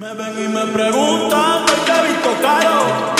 Me ven y me preguntan por qué visto caro.